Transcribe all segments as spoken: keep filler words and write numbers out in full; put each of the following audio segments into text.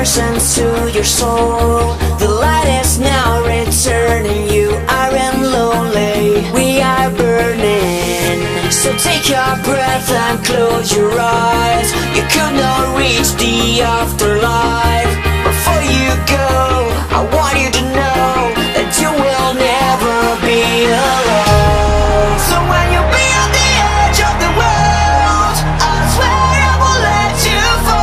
Persons to your soul. The light is now returning. You aren't lonely. We are burning. So take your breath and close your eyes. You could not reach the afterlife. Before you go, I want you to know that you will never be alone. So when you be on the edge of the world, I swear I will let you fall.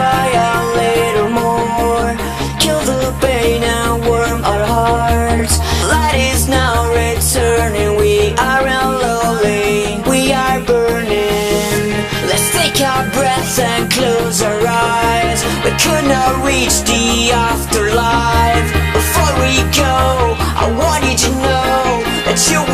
Try a little more, kill the pain and warm our hearts. Light is now returning, we are lonely, we are burning. Let's take our breath and close our eyes. We could not reach the afterlife. Before we go, I want you to know that you